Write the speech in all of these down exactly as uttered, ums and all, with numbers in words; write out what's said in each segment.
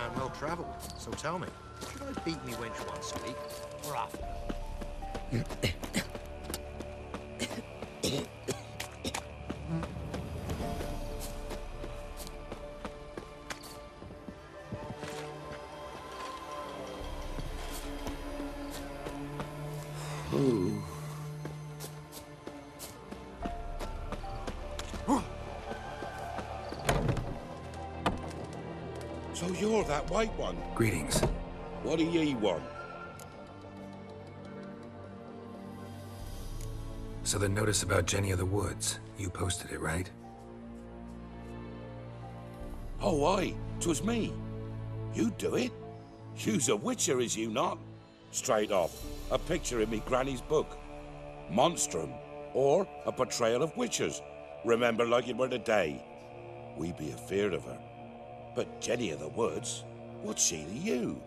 man well travelled, so tell me, should I beat me wench once a week, or after? White one. Greetings. What do ye want? So the notice about Jenny of the Woods, you posted it, right? Oh, aye. 'Twas me. You do it? You's a witcher, is you not? Straight off, a picture in me granny's book. Monstrum, or a portrayal of witches. Remember like it were today. We be afeard of her. But Jenny of the Woods? What's she to you?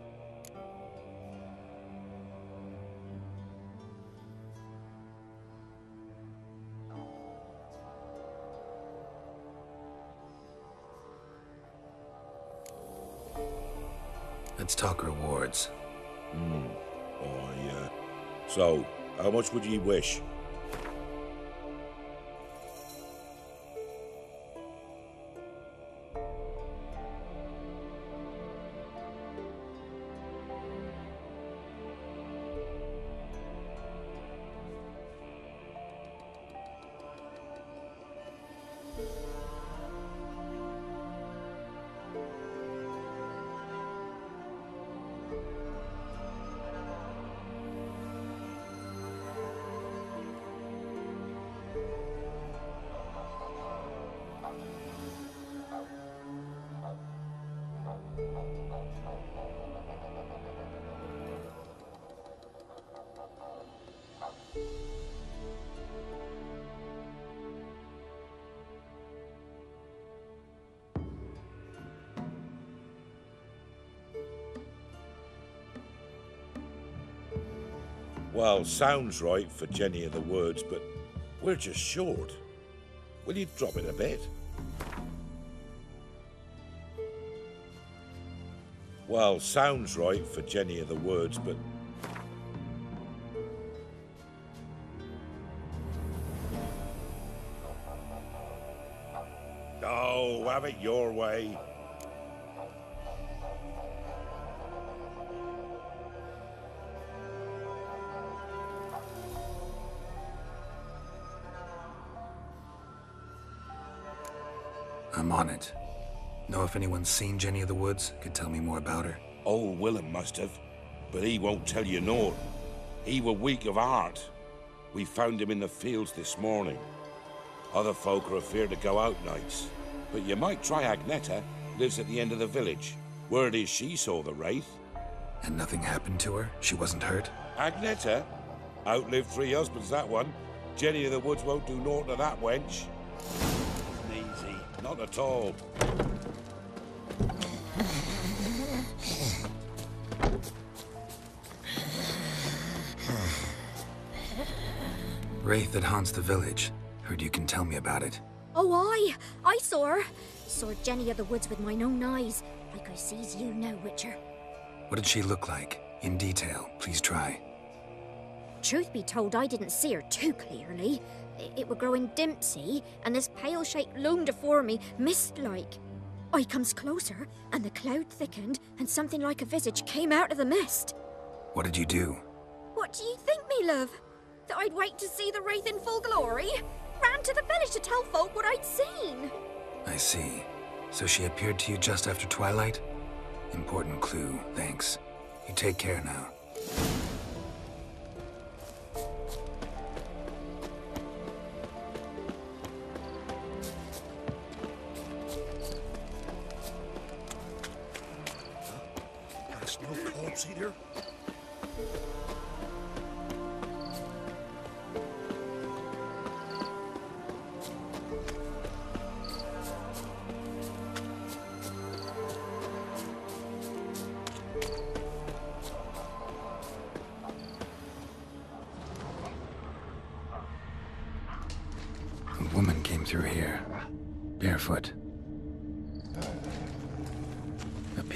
Let's talk rewards. Hmm. Oh, yeah. So, how much would ye wish? Well, sounds right for Jenny of the Woods, but we're just short. Will you drop it a bit? Well, sounds right for Jenny of the Woods, but... Oh, have it your way. I'm on it. Know if anyone's seen Jenny of the Woods, could tell me more about her? Oh, Willem must have, but he won't tell you naught. He were weak of heart. We found him in the fields this morning. Other folk are afeard to go out nights, but you might try Agneta, lives at the end of the village. Word is she saw the wraith. And nothing happened to her? She wasn't hurt? Agneta? Outlived three husbands, that one. Jenny of the Woods won't do naught to that wench. Not at all. Wraith that haunts the village. Heard you can tell me about it. Oh, aye. I saw her. Saw Jenny of the Woods with mine own eyes. Like I sees you now, Witcher. What did she look like? In detail, please try. Truth be told, I didn't see her too clearly. It were growing dim, see, and this pale shape loomed afore me, mist-like. I comes closer, and the cloud thickened, and something like a visage came out of the mist. What did you do? What do you think, me love? That I'd wait to see the wraith in full glory? Ran to the village to tell folk what I'd seen. I see. So she appeared to you just after twilight? Important clue, thanks. You take care now.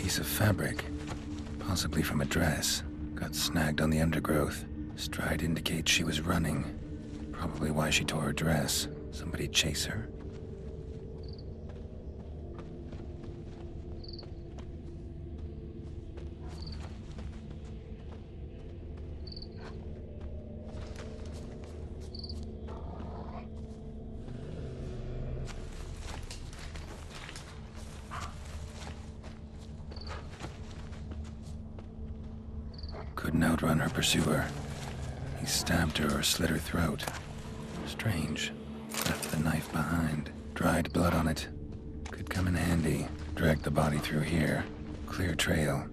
piece of fabric, possibly from a dress, got snagged on the undergrowth. Stride indicates she was running. Probably why she tore her dress. Somebody chase her. Couldn't outrun her pursuer. He stabbed her or slit her throat. Strange. Left the knife behind. Dried blood on it. Could come in handy. Drag the body through here. Clear trail.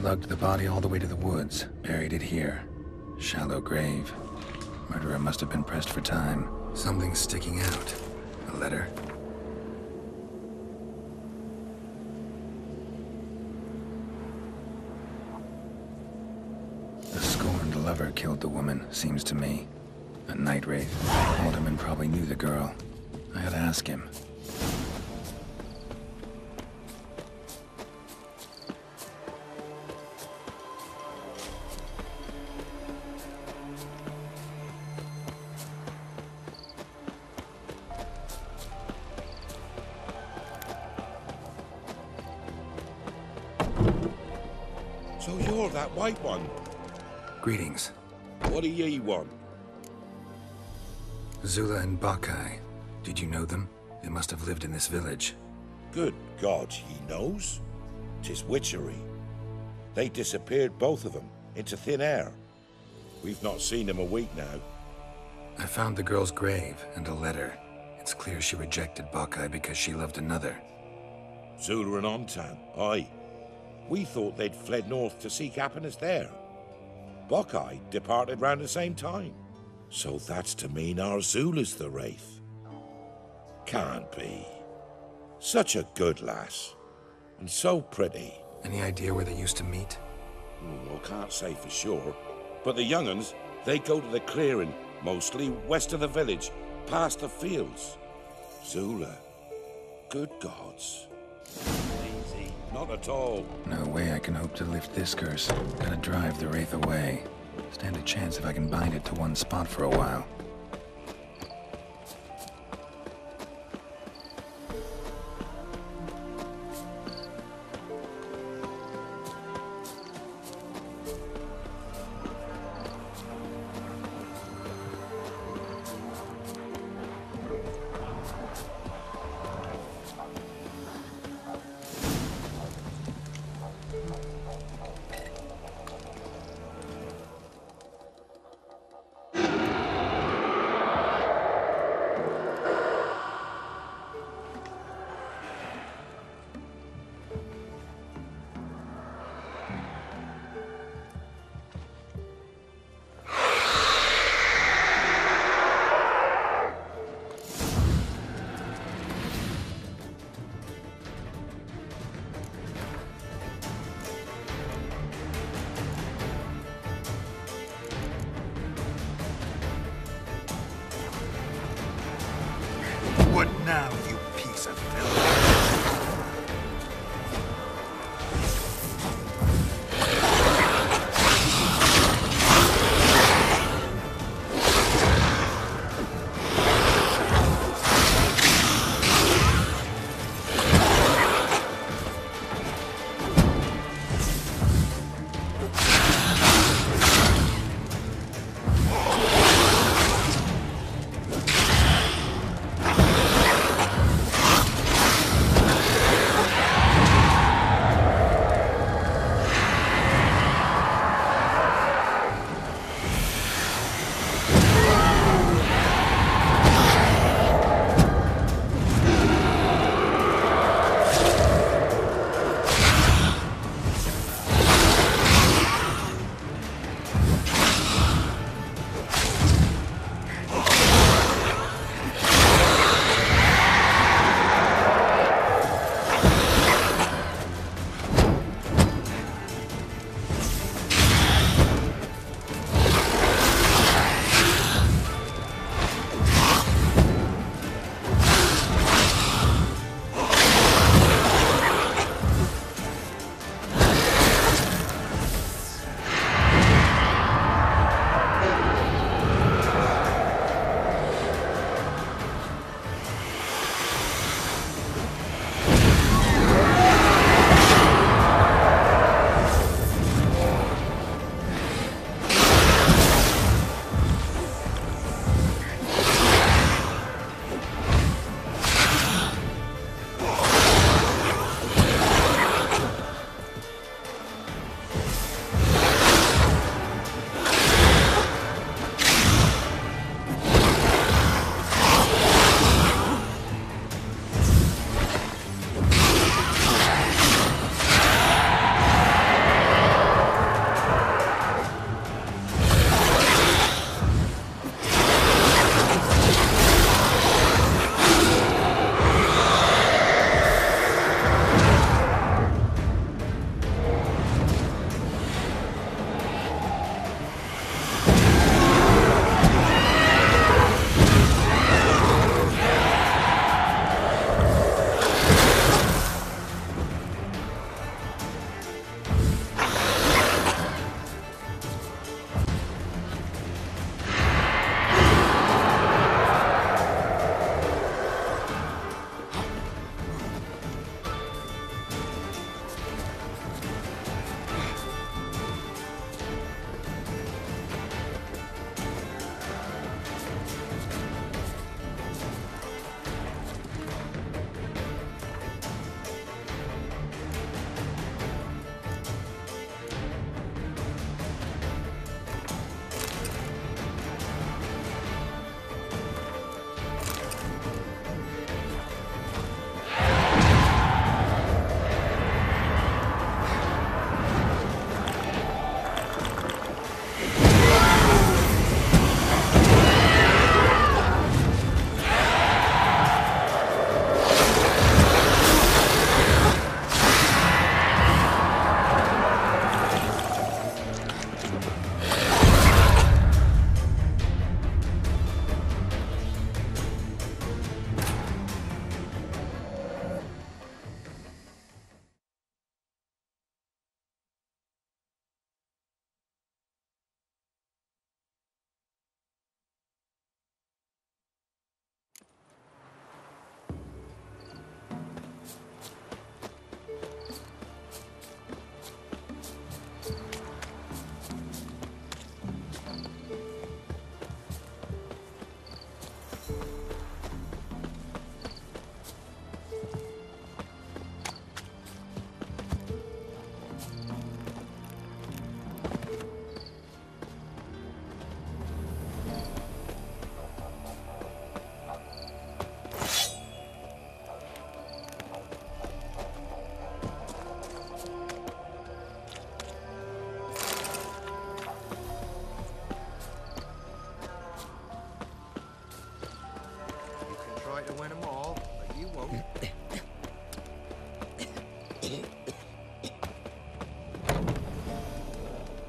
Lugged the body all the way to the woods. Buried it here. Shallow grave. Murderer must have been pressed for time. Something's sticking out. A letter. Lover killed the woman, seems to me. A nightwraith. Alderman probably knew the girl. I gotta ask him. So you're that white one? Greetings. What do ye want? Zula and Bockeye. Did you know them? They must have lived in this village. Good God, ye knows? 'Tis witchery. They disappeared, both of them, into thin air. We've not seen them a week now. I found the girl's grave and a letter. It's clear she rejected Bockeye because she loved another. Zula and Ontan, aye. We thought they'd fled north to seek happiness there. Bockeye departed round the same time. So that's to mean our Zula's the wraith. Can't be. Such a good lass. And so pretty. Any idea where they used to meet? Mm, well, can't say for sure. But the young'uns, they go to the clearing, mostly west of the village, past the fields. Zula. Good gods. Not at all. No way I can hope to lift this curse. Gotta drive the wraith away. Stand a chance if I can bind it to one spot for a while.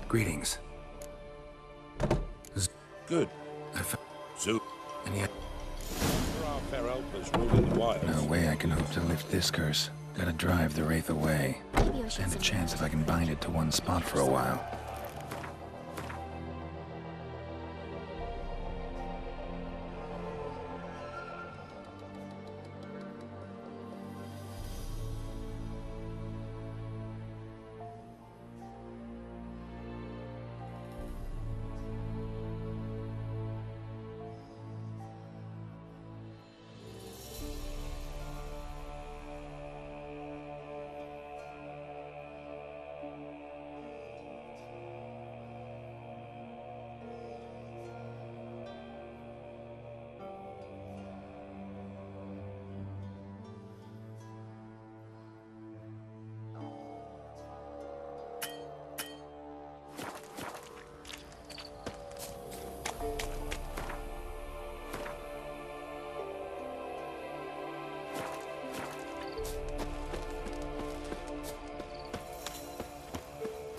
Greetings. Good. I found Zoo. And yet... There are fair helpers ruling the wilds. No way I can hope to lift this curse. Gotta drive the Wraith away. Stand a chance if I can bind it to one spot for a while.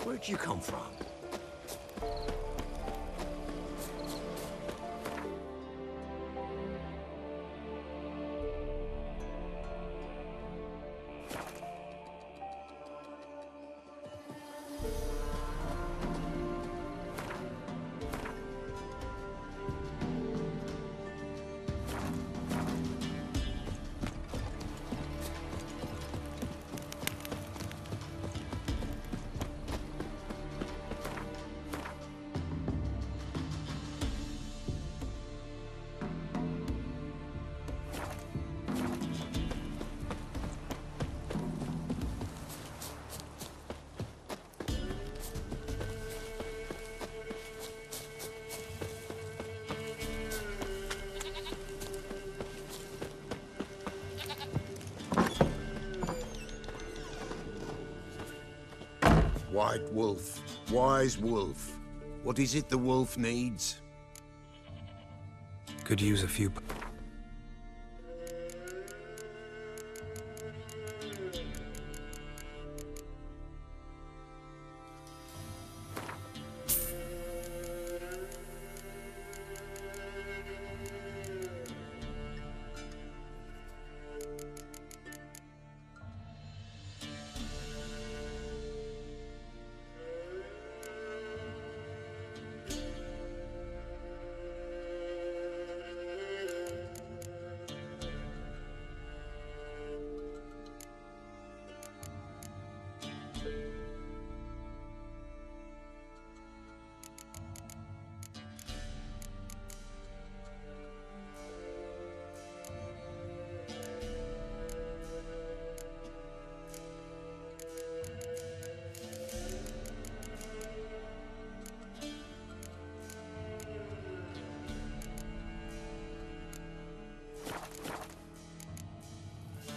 Where'd you come from? White wolf, wise wolf. What is it the wolf needs? Could use a few p-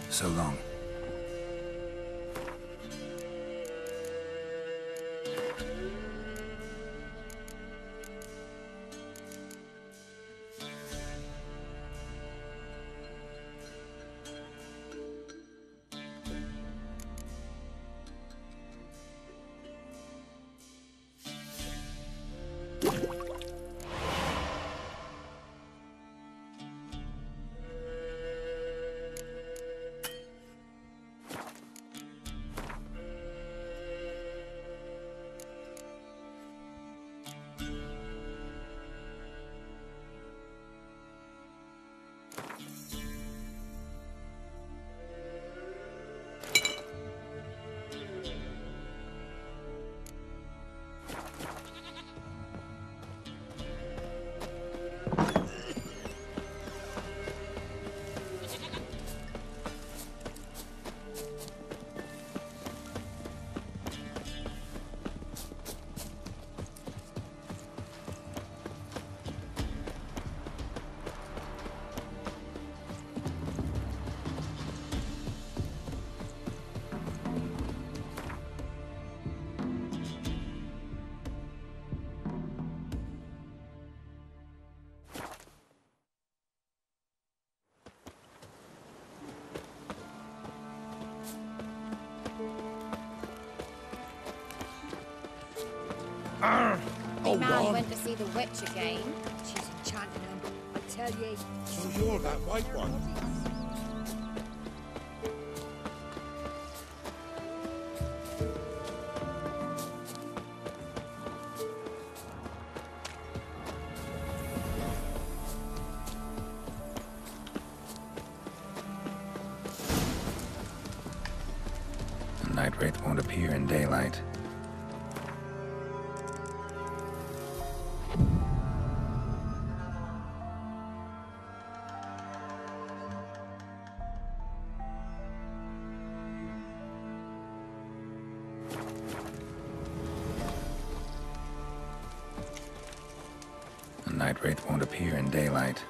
so long. Arr, oh, man went to see the witch again. She's enchanting him, I tell you. So you're that white one. Nightwraith won't appear in daylight. The Nightwraith won't appear in daylight.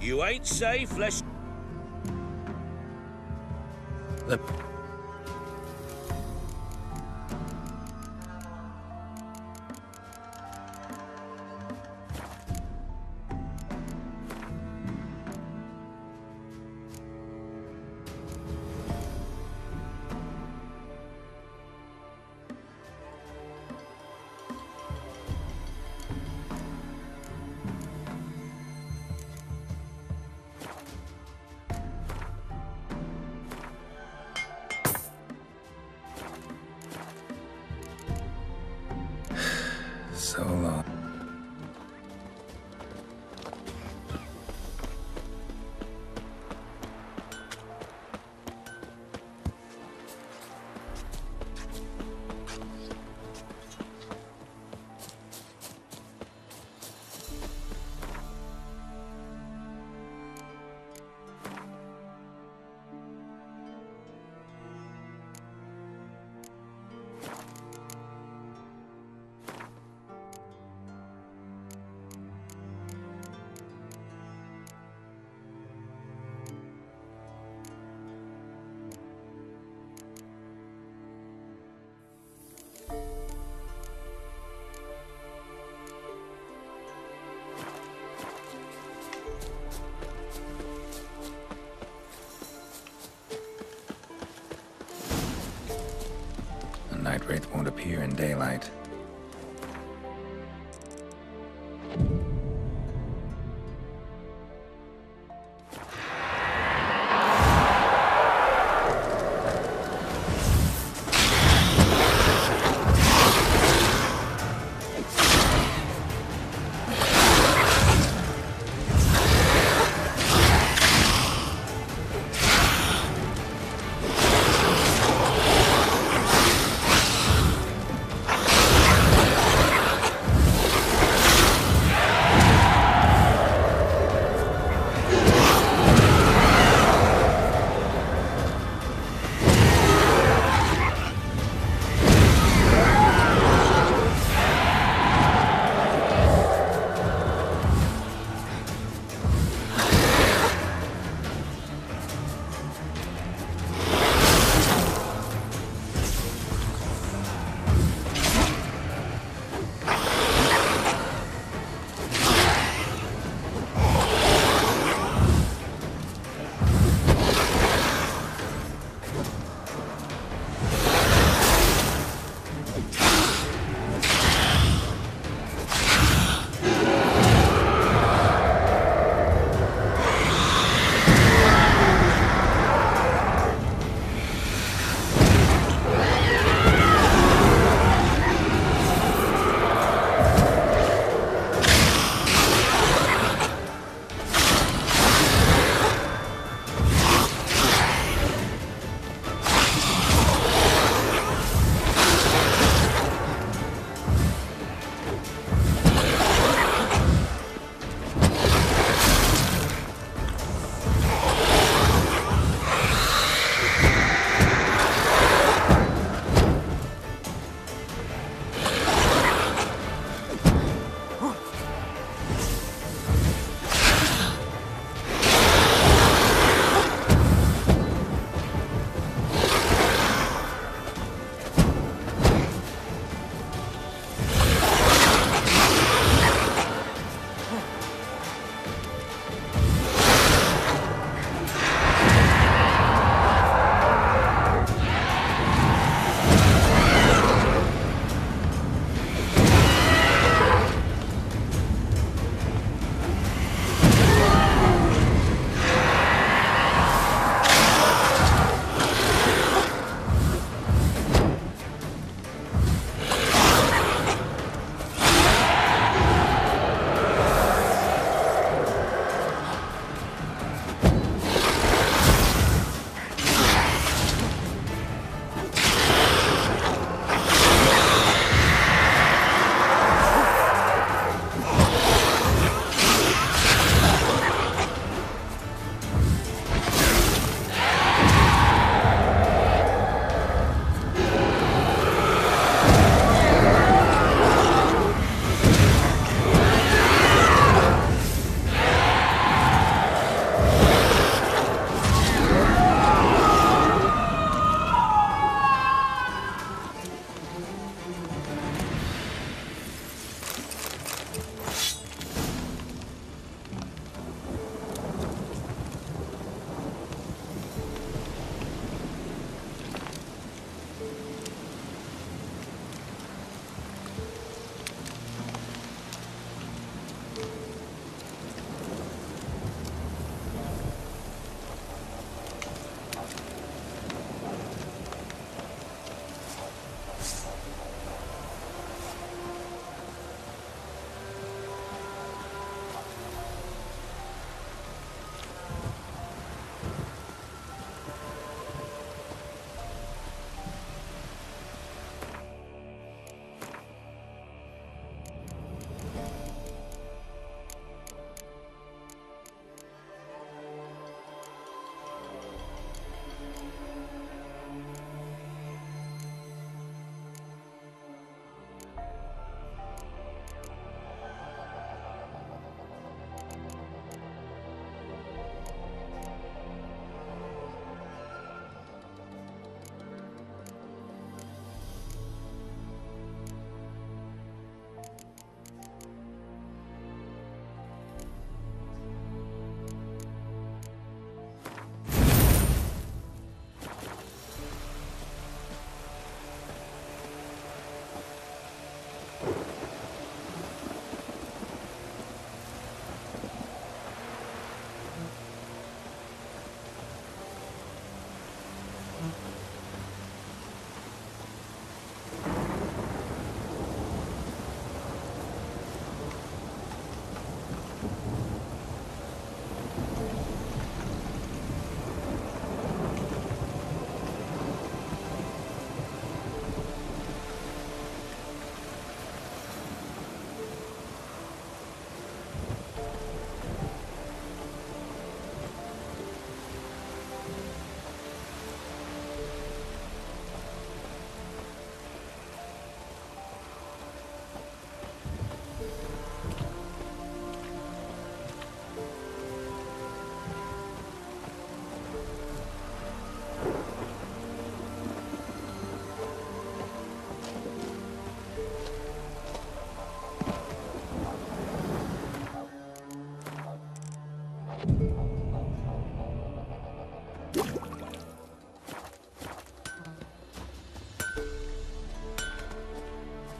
You ain't safe, let's... The... Nightwraith won't appear in daylight.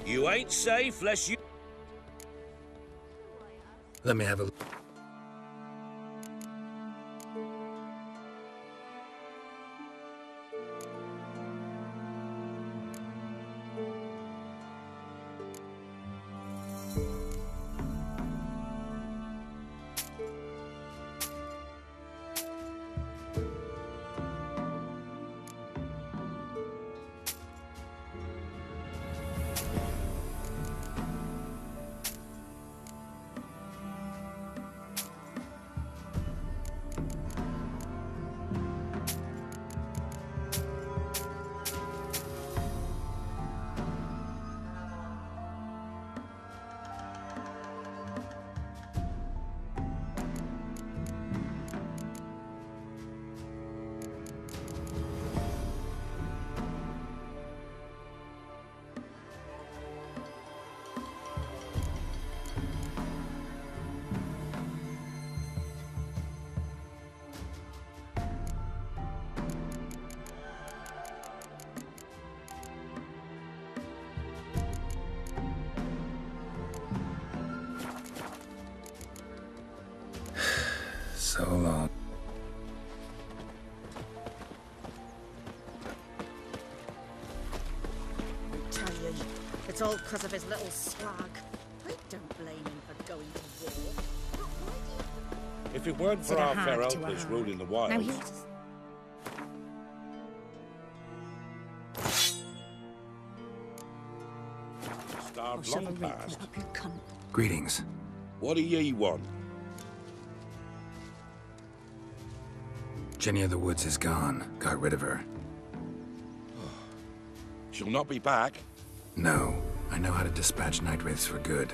You ain't safe unless you... Let me have a look. It's all because of his little swag. I don't blame him for going to war. But why do you... If it weren't for our fair elders ruling the wilds... Starved long past. Greetings. What do ye want? Jenny of the Woods is gone. Got rid of her. She'll not be back. No. I know how to dispatch Nightwraiths for good.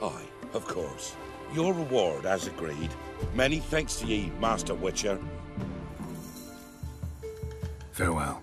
Aye, of course. Your reward, as agreed. Many thanks to ye, Master Witcher. Farewell.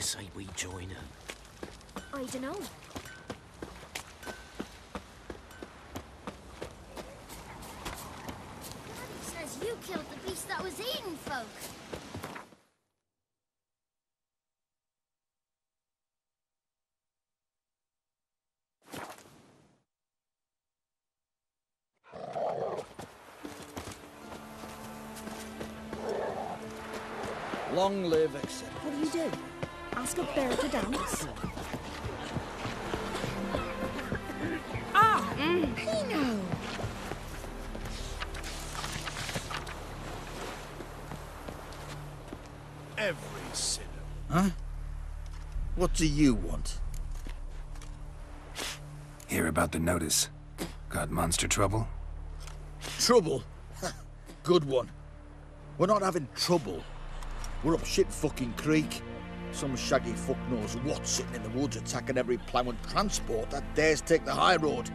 Say we join her. I dunno. Daddy says you killed the beast that was eating folk. Long live acceptance. What do you do? Ask a bear to dance. Ah! Mm. Pino! Every sinner. Huh? What do you want? Hear about the notice. Got monster trouble? Trouble? Good one. We're not having trouble. We're up shit fucking creek. Some shaggy fuck knows what sitting in the woods attacking every plough and transport that dares take the high road.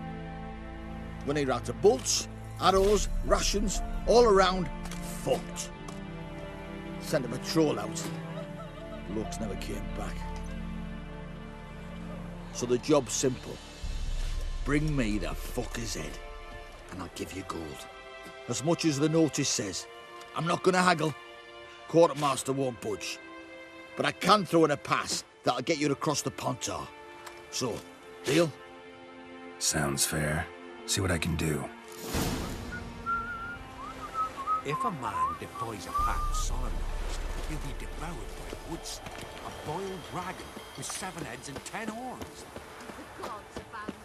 We're near out of bolts, arrows, rations, all around, fucked. Sent a patrol out. Looks never came back. So the job's simple. Bring me the fucker's head, and I'll give you gold. As much as the notice says. I'm not gonna haggle. Quartermaster won't budge. But I can throw in a pass that'll get you across the Pontar. So, deal? Sounds fair. See what I can do. If a man defies a pact solemnized, he'll be devoured by a wood snake, a boiled dragon with seven heads and ten horns. The gods abandoned us.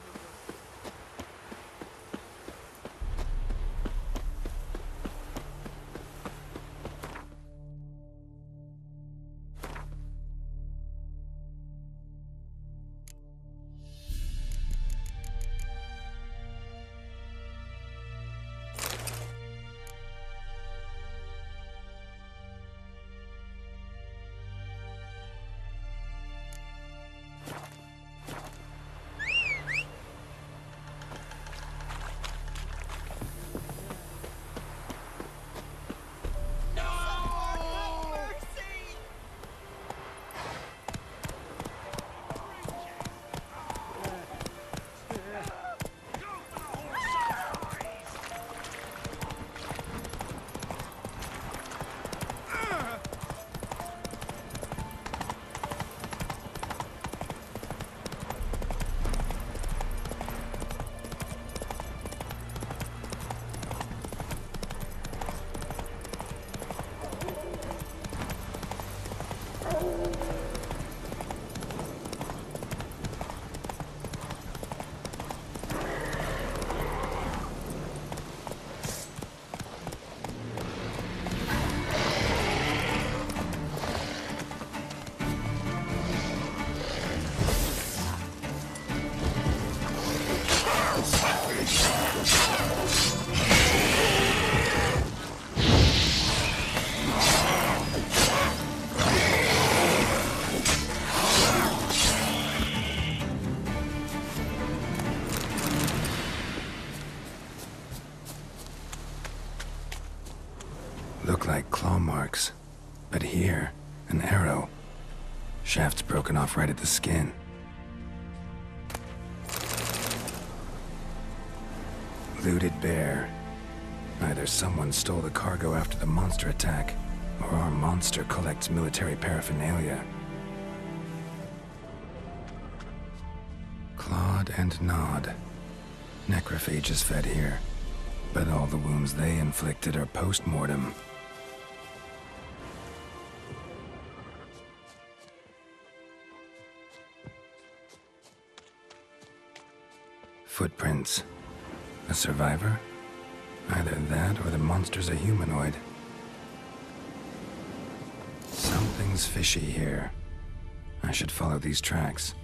Look like claw marks. But here, an arrow. Shaft's broken off right at the skin. Looted bear. Either someone stole the cargo after the monster attack, or our monster collects military paraphernalia. Clawed and gnawed. Necrophage is fed here, but all the wounds they inflicted are post-mortem. Footprints. A survivor? Either that or the monster's a humanoid. Something's fishy here. I should follow these tracks.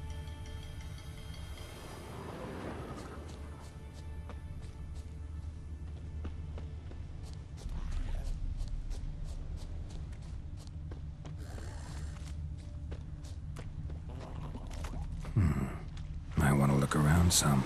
Hmm. I want to look around some.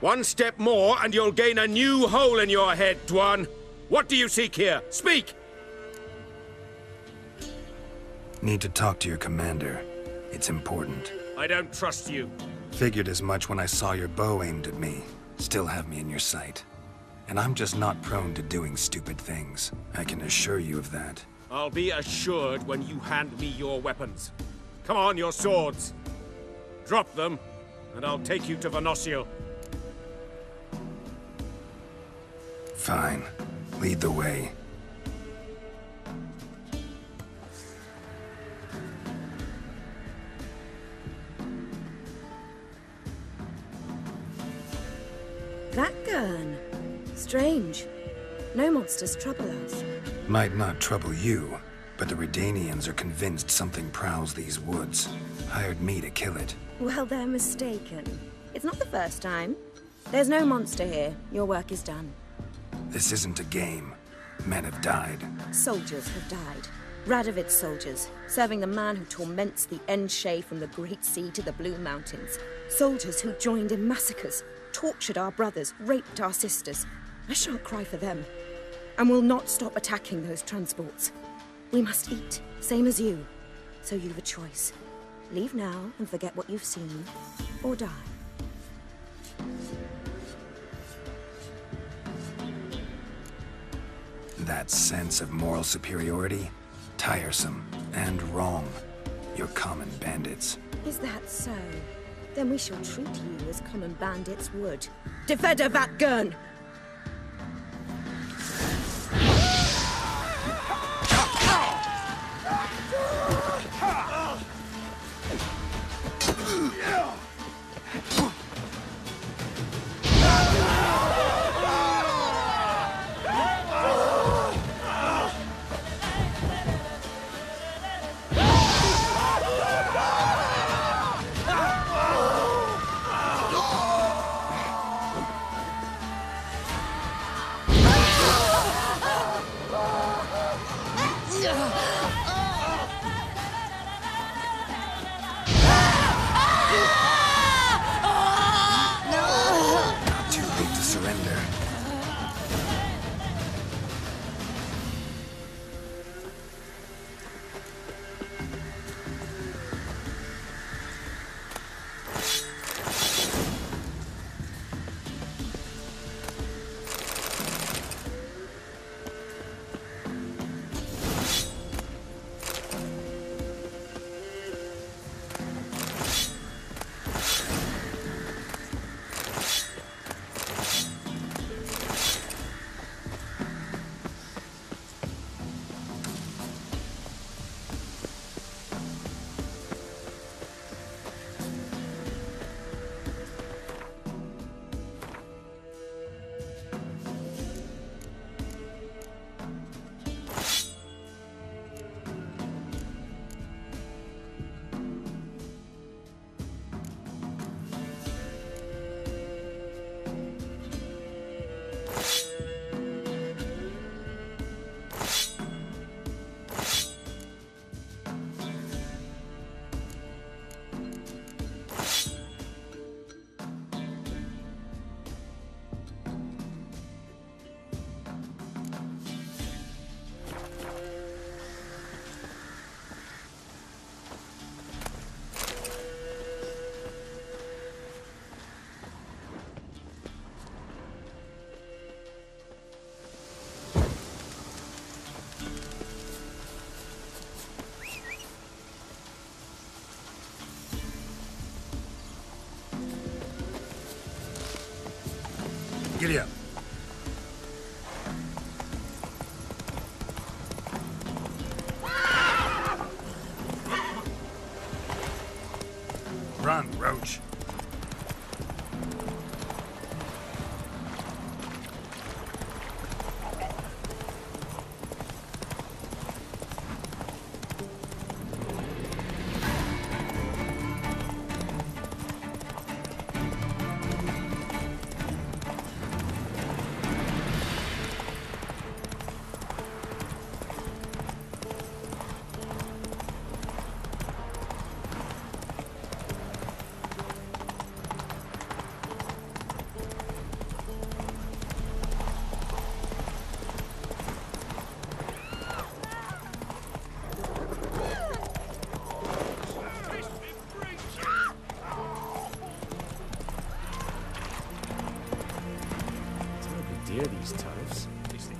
One step more, and you'll gain a new hole in your head, Dwan. What do you seek here? Speak! Need to talk to your commander. It's important. I don't trust you. Figured as much when I saw your bow aimed at me. Still have me in your sight. And I'm just not prone to doing stupid things. I can assure you of that. I'll be assured when you hand me your weapons. Come on, your swords. Drop them, and I'll take you to Venosio. Fine. Lead the way. Blackgurn. Strange. No monsters trouble us. Might not trouble you, but the Redanians are convinced something prowls these woods. Hired me to kill it. Well, they're mistaken. It's not the first time. There's no monster here. Your work is done. This isn't a game. Men have died. Soldiers have died. Radovid soldiers, serving the man who torments the Enshe from the Great Sea to the Blue Mountains. Soldiers who joined in massacres, tortured our brothers, raped our sisters. I shan't cry for them. And will not stop attacking those transports. We must eat, same as you. So you've a choice. Leave now and forget what you've seen, or die. That sense of moral superiority? Tiresome and wrong. You're common bandits. Is that so? Then we shall treat you as common bandits would. Defender Vatgurn! Run, Roach.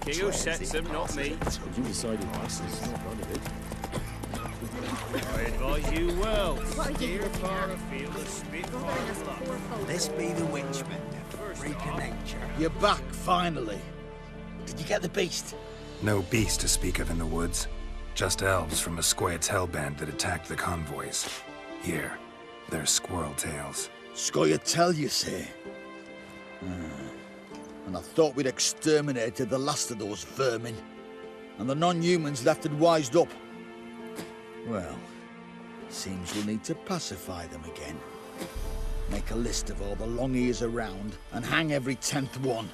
You sets them, not me. You decided this is not none of it. I advise you well. Steer far afield and spit hard. This be the Winchman. Reconnect. You're back, finally. Did you get the beast? No beast to speak of in the woods. Just elves from a Scoia'tael band that attacked the convoys. Here, they're squirrel tails. Scoia'tael, you say? Hmm. And I thought we'd exterminated the last of those vermin. And the non-humans left had wised up. Well, seems we'll need to pacify them again. Make a list of all the long ears around and hang every tenth one.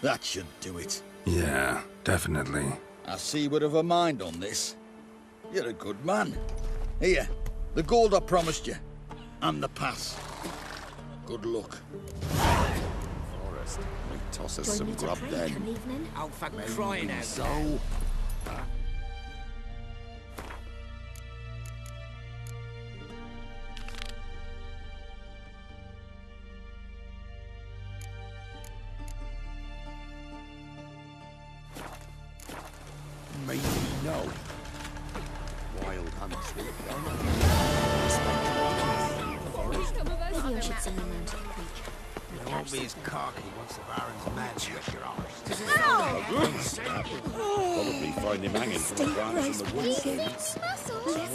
That should do it. Yeah, definitely. I see you would have a mind on this. You're a good man. Here, the gold I promised you. And the pass. Good luck. We toss us some grub then. Oh, for crying out loud. Maybe no. Wild hunts will be done. You should send them out to the creek. It won't be as cocky once the Baron's match with your arms. Probably find him hanging from the branch in the woods.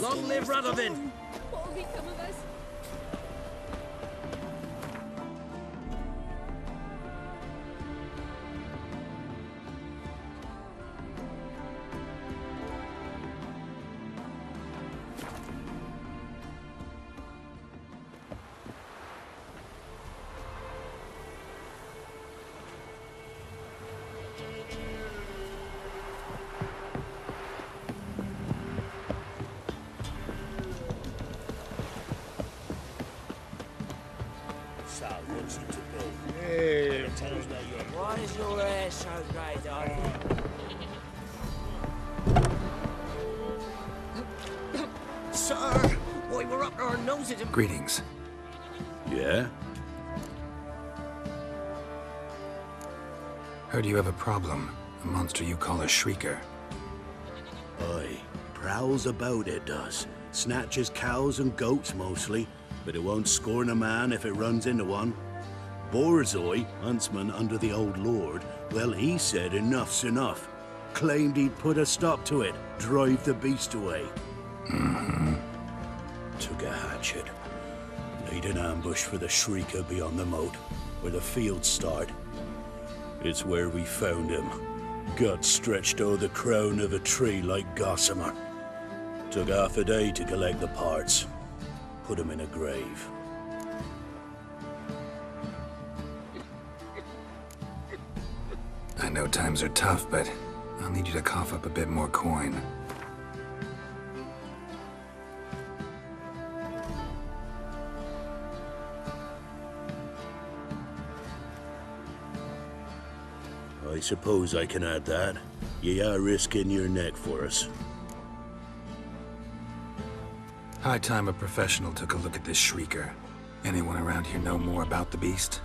Long live Radovid! What will become of us? Greetings. Yeah? Heard you have a problem. A monster you call a Shrieker. Aye. Prowls about, it does. Snatches cows and goats mostly, but it won't scorn a man if it runs into one. Borzoi, huntsman under the old lord, well, he said enough's enough. Claimed he'd put a stop to it, drive the beast away. Mm-hmm. Took a hatchet. Laid an ambush for the Shrieker beyond the moat, where the fields start. It's where we found him. Gut stretched over the crown of a tree like gossamer. Took half a day to collect the parts. Put him in a grave. I know times are tough, but I'll need you to cough up a bit more coin. I suppose I can add that. You are risking your neck for us. High time a professional took a look at this Shrieker. Anyone around here know more about the beast?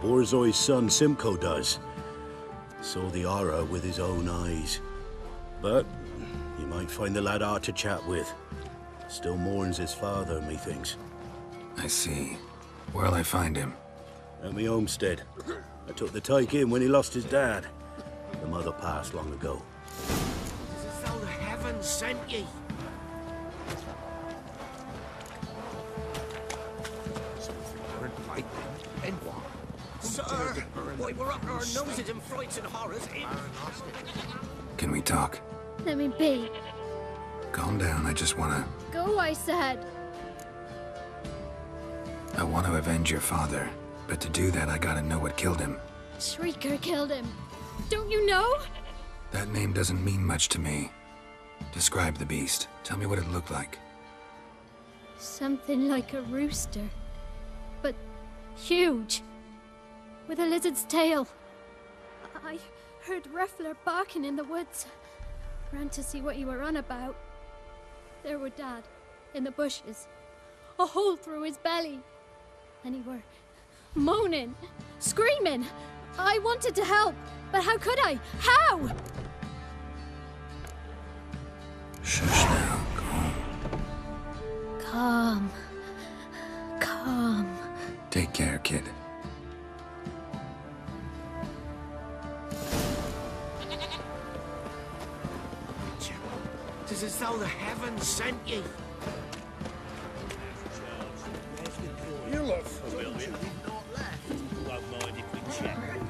Borzoi's son Simcoe does. Saw the aura with his own eyes. But you might find the lad hard to chat with. Still mourns his father, methinks. I see. Where'll I find him? At my homestead. I took the tyke in when he lost his dad. The mother passed long ago. It's as though the heavens sent ye. sir. Boy, we're up our noses in frights and horrors. Can we talk? Let me be. Calm down, I just wanna... Go, I said. I want to avenge your father, but to do that I gotta know what killed him. Shrieker killed him. Don't you know? That name doesn't mean much to me. Describe the beast. Tell me what it looked like. Something like a rooster, but huge, with a lizard's tail. I heard Ruffler barking in the woods. Ran to see what you were on about. There were Dad, in the bushes. A hole through his belly. And he were moaning, screaming. I wanted to help, but how could I? How? Shush now, calm. Calm. Calm. Take care, kid. It's as though the heavens sent you. You look familiar. You've not left. You won't mind if we check, will you?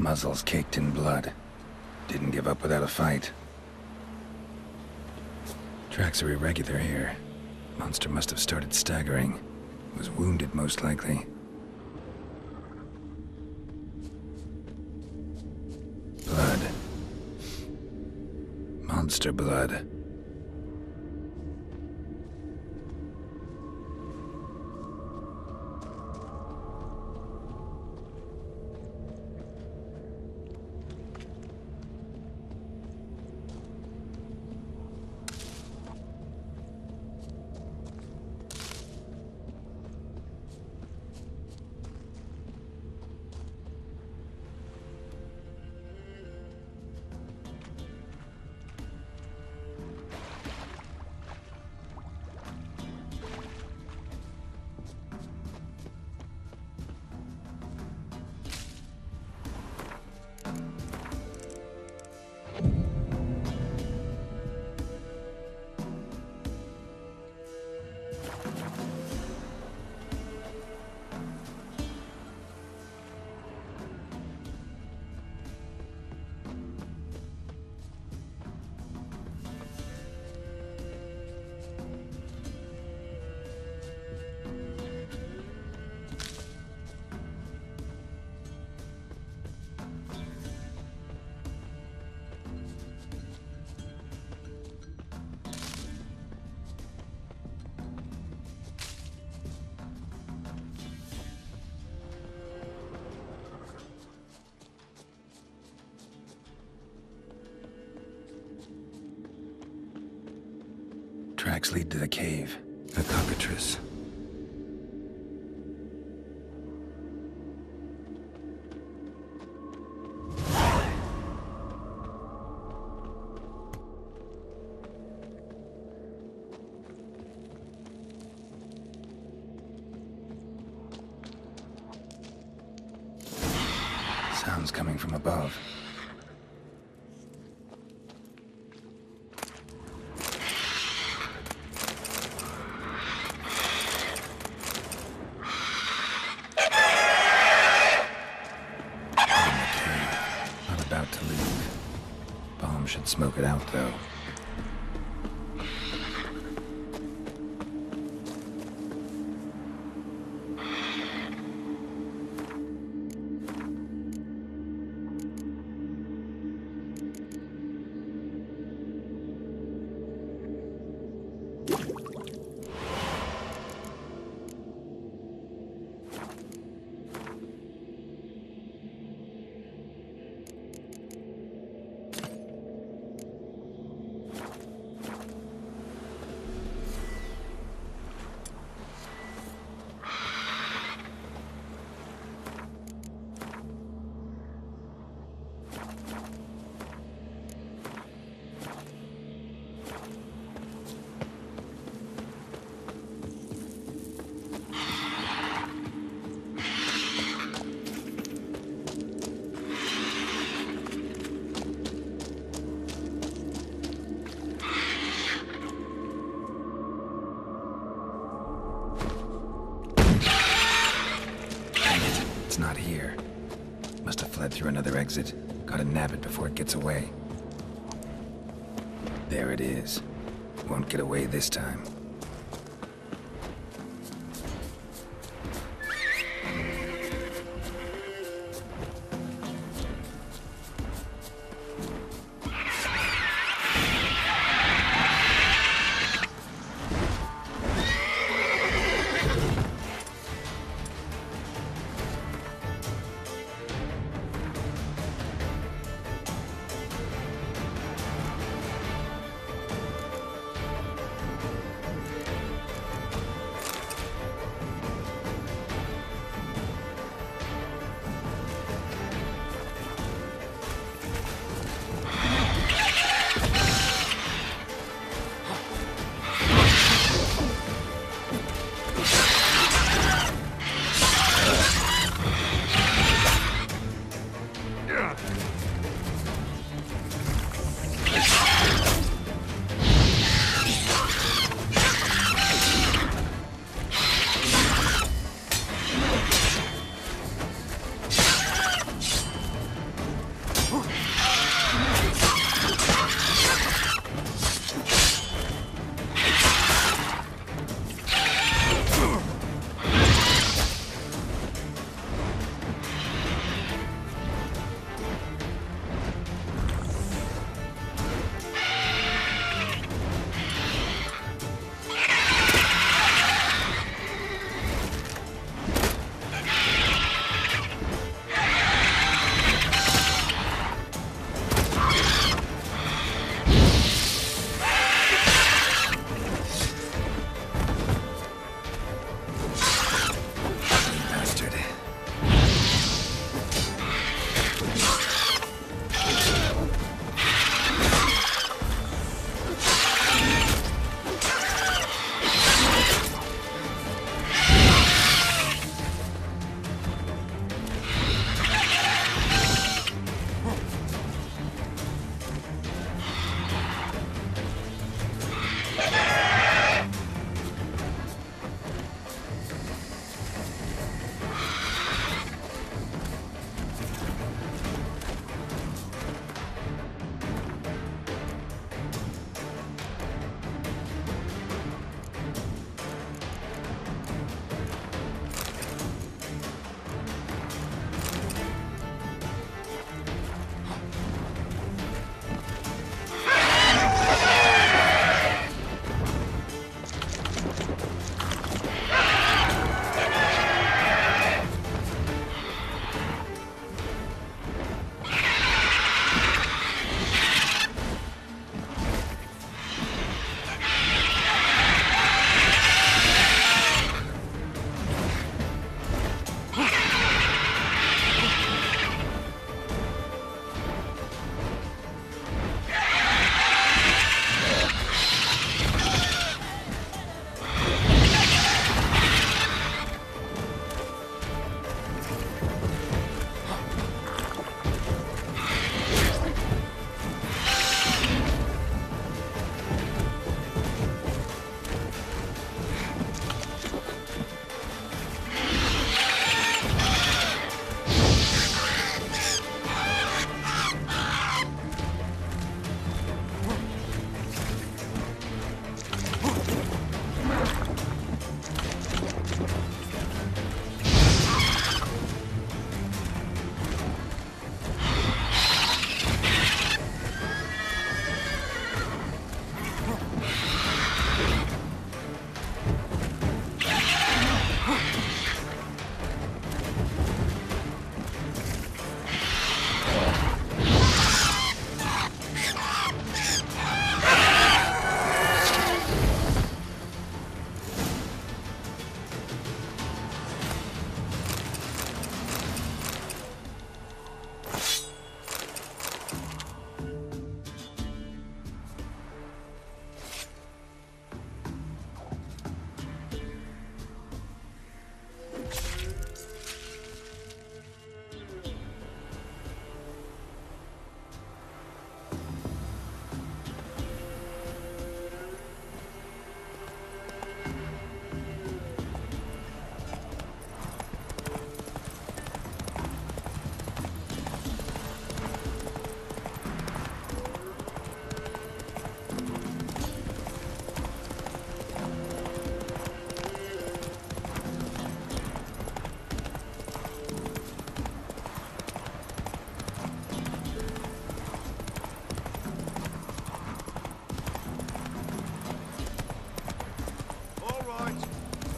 Muzzles caked in blood. Didn't give up without a fight. Tracks are irregular here. Monster must have started staggering. Was wounded, most likely. Blood. Monster blood. Tracks lead to the cave, the cockatrice. Sounds coming from above. Smoke it out, though. fled through another exit. Gotta nab it before it gets away. There it is. Won't get away this time.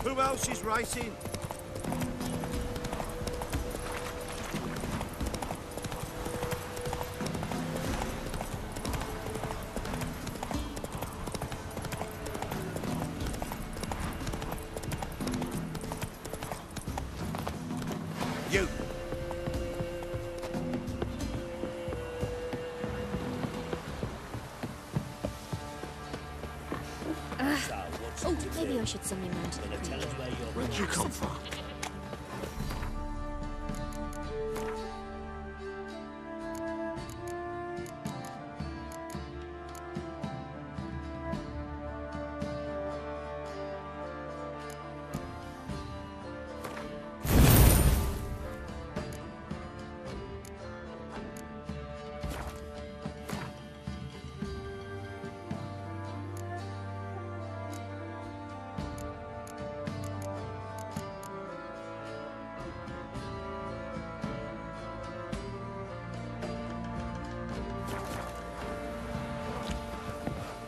Who else is racing?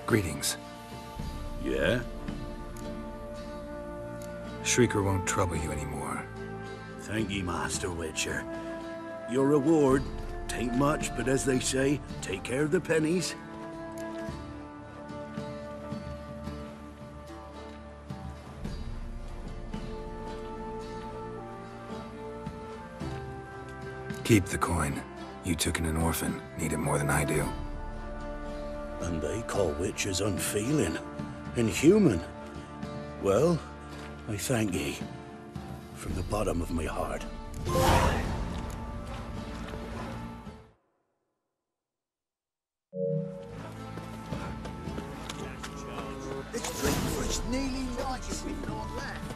Greetings. Yeah? Shrieker won't trouble you anymore. Thank ye, Master Witcher. Your reward tain't much, but as they say, take care of the pennies. Keep the coin. You took in an orphan. Need it more than I do. And they call witches unfeeling, inhuman. Well, I thank ye from the bottom of my heart. This drink for it's nearly night, if we've not left.